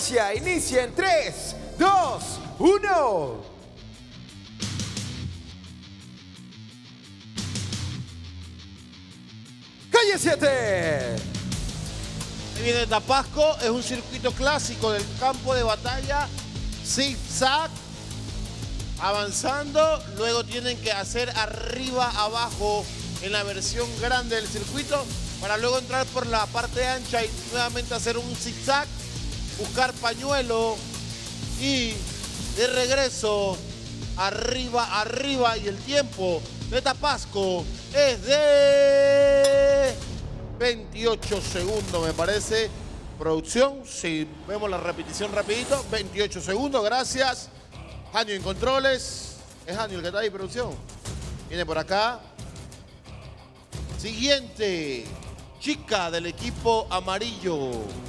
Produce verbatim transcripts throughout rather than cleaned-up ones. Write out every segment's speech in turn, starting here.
secuencia inicia en tres, dos, uno. Calle siete. Ahí viene Tapasco, es un circuito clásico del campo de batalla, zig-zag, avanzando, luego tienen que hacer arriba, abajo, en la versión grande del circuito, para luego entrar por la parte ancha y nuevamente hacer un zigzag, buscar pañuelo y de regreso arriba, arriba, y el tiempo de Tapasco es de veintiocho segundos, me parece. Producción, si vemos la repetición rapidito, veintiocho segundos, gracias. Janio en controles, es Janio el que está ahí, producción. Viene por acá. Siguiente chica del equipo amarillo,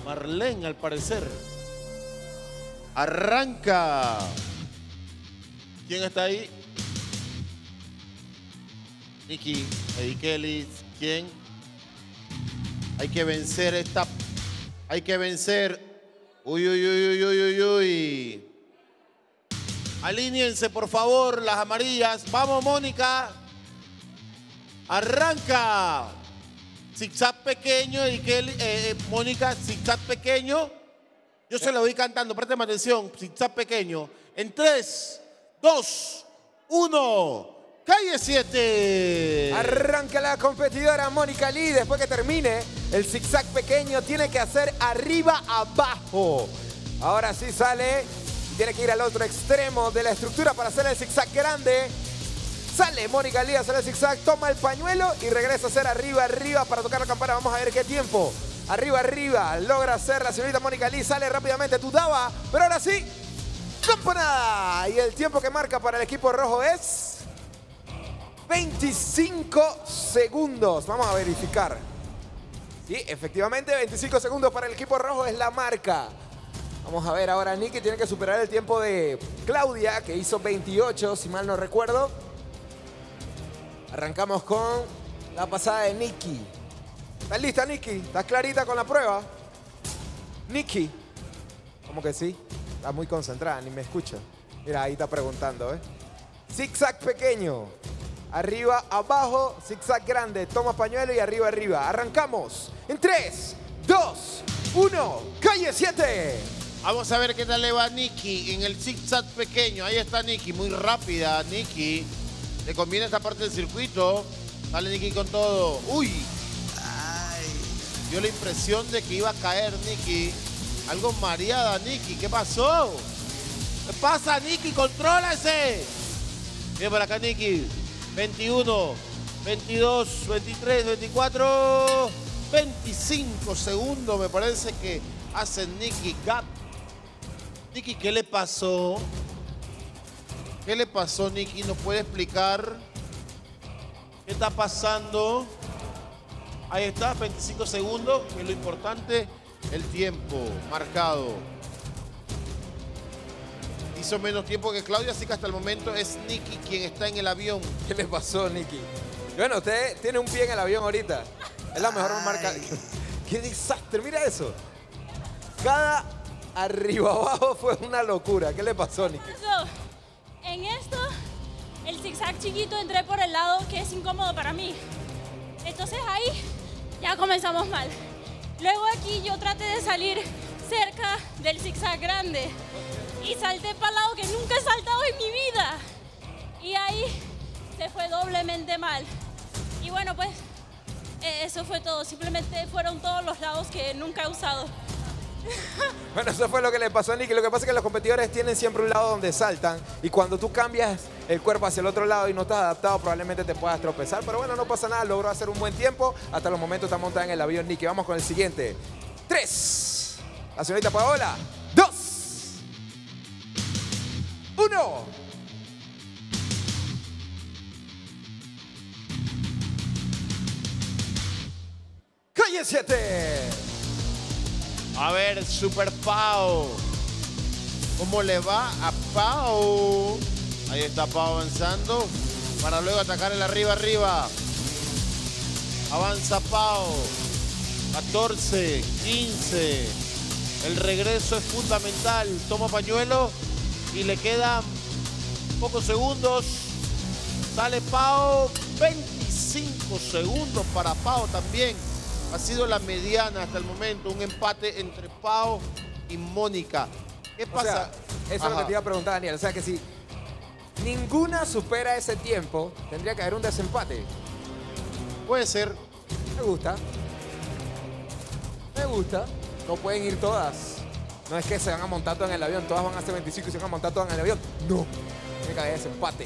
Marlene al parecer. Arranca. ¿Quién está ahí? Nicky, Eddie Kelly, ¿quién? Hay que vencer esta... Hay que vencer... Uy, uy, uy, uy, uy, uy, uy. Alíñense, por favor, las amarillas. Vamos, Mónica. Arranca. Zigzag pequeño, y Kelly, eh, Mónica, zigzag pequeño. Yo se lo voy cantando, préstame atención. Zigzag pequeño. En tres, dos, uno. Calle siete. Arranca la competidora Mónica Lee. Después que termine el zigzag pequeño, tiene que hacer arriba, abajo. Ahora sí sale. Tiene que ir al otro extremo de la estructura para hacer el zigzag grande. Sale Mónica Lee, hace el zigzag, toma el pañuelo y regresa a hacer arriba, arriba para tocar la campana. Vamos a ver qué tiempo. Arriba, arriba, logra hacer la señorita Mónica Lee, sale rápidamente, dudaba, pero ahora sí, campanada. Y el tiempo que marca para el equipo rojo es veinticinco segundos. Vamos a verificar. Sí, efectivamente, veinticinco segundos para el equipo rojo es la marca. Vamos a ver ahora, Nicky tiene que superar el tiempo de Claudia, que hizo veintiocho, si mal no recuerdo. Arrancamos con la pasada de Nicky. ¿Estás lista, Nicky? ¿Estás clarita con la prueba? Nicky. ¿Cómo que sí? Está muy concentrada, ni me escucha. Mira, ahí está preguntando, ¿eh? Zigzag pequeño. Arriba, abajo, zigzag grande. Toma pañuelo y arriba, arriba. Arrancamos en tres, dos, uno. Calle siete. Vamos a ver qué tal le va a Nicky en el zigzag pequeño. Ahí está Nicky, muy rápida, Nicky. Le conviene esta parte del circuito. Sale Nicky con todo. ¡Uy! Ay, dio la impresión de que iba a caer Nicky. Algo mareada Nicky. ¿Qué pasó? ¿Qué pasa, Nicky? ¡Contrólese! Viene por acá Nicky. veintiuno, veintidós, veintitrés, veinticuatro... veinticinco segundos me parece que hace Nicky Gap. Nicky, ¿qué le pasó? ¿Qué le pasó, Nicky? ¿Nos puede explicar qué está pasando? Ahí está, veinticinco segundos, que es lo importante, el tiempo marcado. Hizo menos tiempo que Claudia, así que hasta el momento es Nicky quien está en el avión. ¿Qué le pasó, Nicky? Bueno, usted tiene un pie en el avión ahorita. Es la mejor Ay. marca. ¡Qué desastre! Mira eso. Cada arriba abajo fue una locura. ¿Qué le pasó, Nicky? En esto, el zigzag chiquito, entré por el lado que es incómodo para mí. Entonces ahí ya comenzamos mal. Luego aquí yo traté de salir cerca del zigzag grande y salté para el lado que nunca he saltado en mi vida. Y ahí se fue doblemente mal. Y bueno, pues eso fue todo. Simplemente fueron todos los lados que nunca he usado. Bueno, eso fue lo que le pasó a Nicky. Lo que pasa es que los competidores tienen siempre un lado donde saltan, y cuando tú cambias el cuerpo hacia el otro lado y no estás adaptado, probablemente te puedas tropezar. Pero bueno, no pasa nada, logró hacer un buen tiempo. Hasta los momentos está montada en el avión Nicky. Vamos con el siguiente. Tres. La señorita Paola. Dos. Uno. Calle siete. A ver, Super Pau. ¿Cómo le va a Pau? Ahí está Pau avanzando para luego atacar el arriba, arriba. Avanza Pau. catorce, quince. El regreso es fundamental. Toma pañuelo y le quedan pocos segundos. Sale Pao. veinticinco segundos para Pao también. Ha sido la mediana hasta el momento. Un empate entre Pao y Mónica. ¿Qué pasa? O sea, eso es lo que te iba a preguntar, Daniel. O sea que si ninguna supera ese tiempo, tendría que haber un desempate. Puede ser. Me gusta. Me gusta. No pueden ir todas. No es que se van a montar todas en el avión. Todas van a hacer veinticinco y se van a montar todas en el avión. No. Tiene que haber desempate.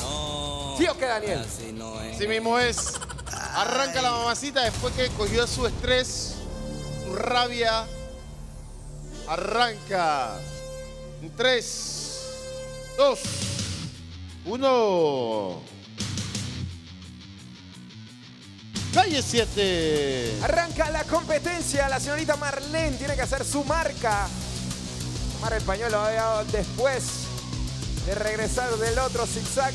No. ¿Sí o qué, Daniel? Así no es. Sí mismo es. Arranca la mamacita después que cogió su estrés, su rabia. Arranca. En tres, dos, uno. Calle siete. Arranca la competencia. La señorita Marlene tiene que hacer su marca. Tomar el pañuelo después de regresar del otro zigzag.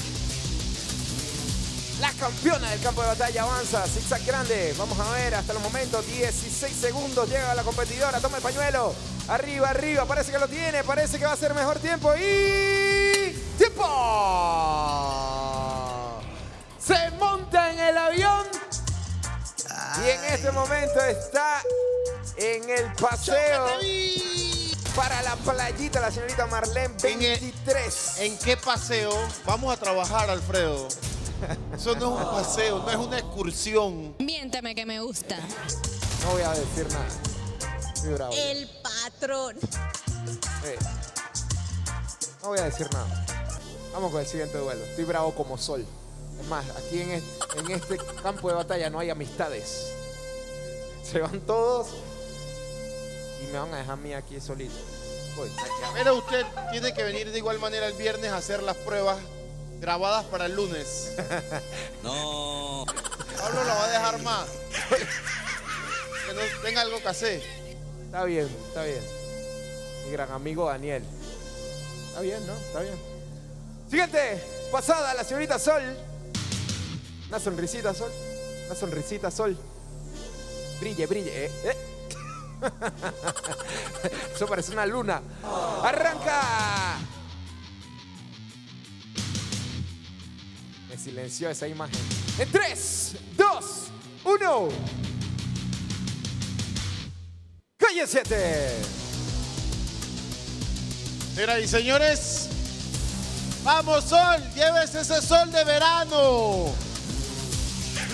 La campeona del campo de batalla avanza. Zigzag grande. Vamos a ver hasta el momento. dieciséis segundos. Llega la competidora. Toma el pañuelo. Arriba, arriba. Parece que lo tiene. Parece que va a ser mejor tiempo. Y... ¡tiempo! Se monta en el avión. Y en este momento está en el paseo para la playita la señorita Marlene veintitrés. ¿En qué paseo? Vamos a trabajar, Alfredo. Eso no es un paseo, no es una excursión. Miéntame que me gusta. No voy a decir nada. Muy bravo. El patrón. Eh, no voy a decir nada. Vamos con el siguiente duelo. Estoy bravo como Sol. Es más, aquí en este, en este campo de batalla no hay amistades. Se van todos y me van a dejar a mí aquí solito. Voy. Pero usted tiene que venir de igual manera el viernes a hacer las pruebas grabadas para el lunes. No. Pablo la va a dejar más. Que no tenga algo que hacer. Está bien, está bien. Mi gran amigo Daniel. Está bien, ¿no? Está bien. Siguiente. Pasada la señorita Sol. Una sonrisita, Sol. Una sonrisita, Sol. Brille, brille. Eh. Eh. Eso parece una luna. Oh. ¡Arranca! Me silenció esa imagen. En tres, dos, uno. Calle siete. Mira, y señores. ¡Vamos, Sol! ¡Llévese ese sol de verano!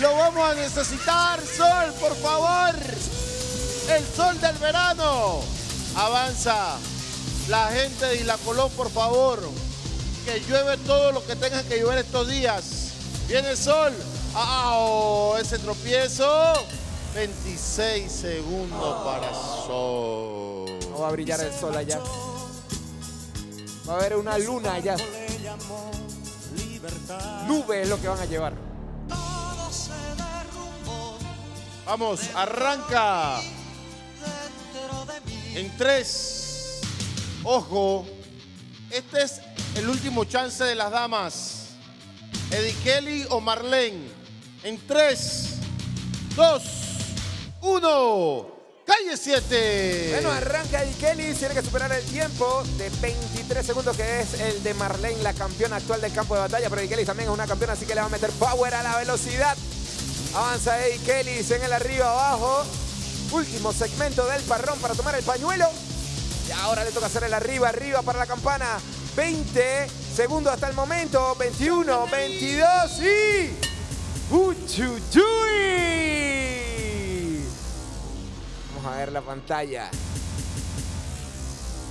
¡Lo vamos a necesitar, Sol, por favor! ¡El sol del verano! Avanza la gente de Isla Colón, por favor. Que llueve todo lo que tenga que llover estos días. ¡Viene el sol! ¡Ah! Oh, ¡ese tropiezo! veintiséis segundos para Sol. No va a brillar el sol allá. Va a haber una luna allá. Nube es lo que van a llevar. Vamos, arranca. En tres. Ojo. Este es el último chance de las damas. Eddie Kelly o Marlene. En tres, dos, uno. Calle siete. Bueno, arranca el Kelly. Tiene que superar el tiempo de veintitrés segundos, que es el de Marlene, la campeona actual del campo de batalla. Pero Edikelis también es una campeona, así que le va a meter power a la velocidad. Avanza Edikelis en el arriba, abajo. Último segmento del parrón para tomar el pañuelo. Y ahora le toca hacer el arriba, arriba para la campana. veinte segundos hasta el momento. veintiuno, veintidós y... ¡Uchuyuy! A ver la pantalla.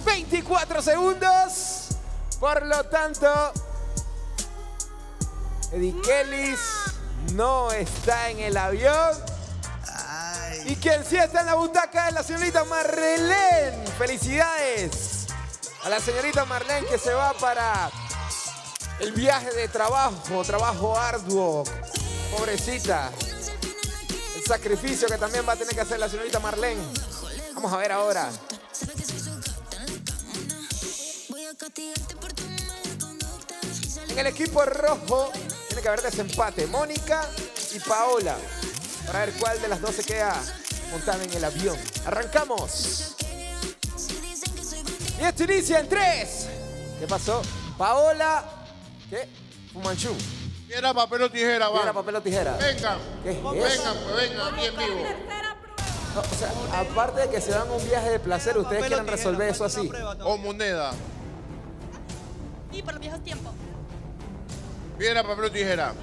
veinticuatro segundos. Por lo tanto, Edikelis no está en el avión. Ay. Y quien sí está en la butaca es la señorita Marrelén. Felicidades a la señorita Marlene, que se va para el viaje de trabajo, trabajo arduo. Pobrecita. Sacrificio que también va a tener que hacer la señorita Marlene. Vamos a ver ahora. En el equipo rojo tiene que haber desempate. Mónica y Paola. Para ver cuál de las dos se queda montada en el avión. ¡Arrancamos! Y esto inicia en tres. ¿Qué pasó? Paola. ¿Qué? Fumanchu. Piedra, papel o tijera, va. Piedra, papel o tijera. Vengan. ¿Qué es? Vengan, pues vengan aquí en vivo. No, o sea, aparte de que se van a un viaje de placer, ustedes quieren resolver eso así. O moneda. Y por los viejos tiempos. Piedra, papel o tijera.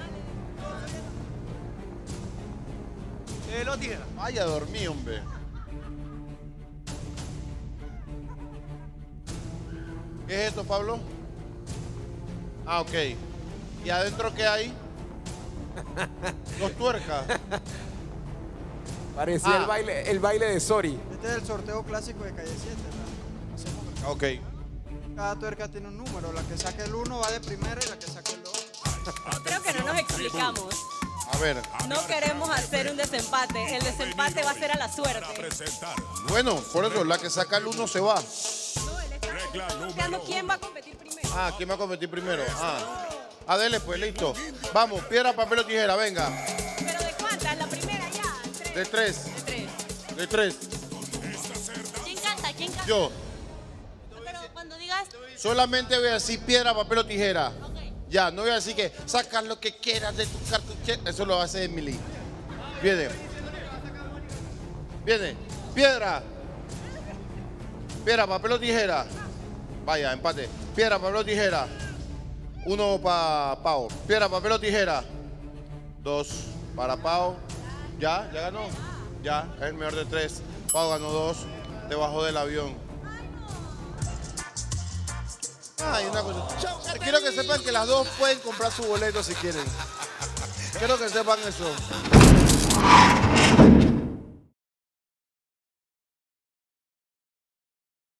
Papel o tijera. Vaya, dormí, hombre. ¿Qué es esto, Pablo? Ah, ok. ¿Y adentro qué hay? Dos tuercas. Parecía ah. el, baile, el baile de Sori. Este es el sorteo clásico de Calle siete, ¿verdad? Ok. Cada tuerca tiene un número. La que saque el uno va de primera y la que saque el dos. Creo que no nos explicamos. A ver. No queremos hacer un desempate. El desempate va a ser a la suerte. Bueno, por eso, la que saca el uno se va. ¿Quién va a competir primero? Ah, ¿quién va a competir primero? Ah. Adele, pues, listo. Vamos, piedra, papel o tijera, venga. ¿Pero de cuántas? La primera ya. ¿Tres? De tres. De tres. De tres. ¿Quién canta? ¿Quién canta? Yo. No, pero cuando digas... Solamente voy a decir piedra, papel o tijera. Okay. Ya, no voy a decir que sacas lo que quieras de tu cartuchera. Eso lo hace Emily. Viene. Viene. Piedra. Piedra, papel o tijera. Vaya, empate. Piedra, papel o tijera. Uno para Pao. Piedra, papel o tijera. Dos para Pao. Ya, ya ganó. Ya, es el mejor de tres. Pao ganó dos. Debajo del avión. Ay, una cosa. Quiero que sepan que las dos pueden comprar su boleto si quieren. Quiero que sepan eso.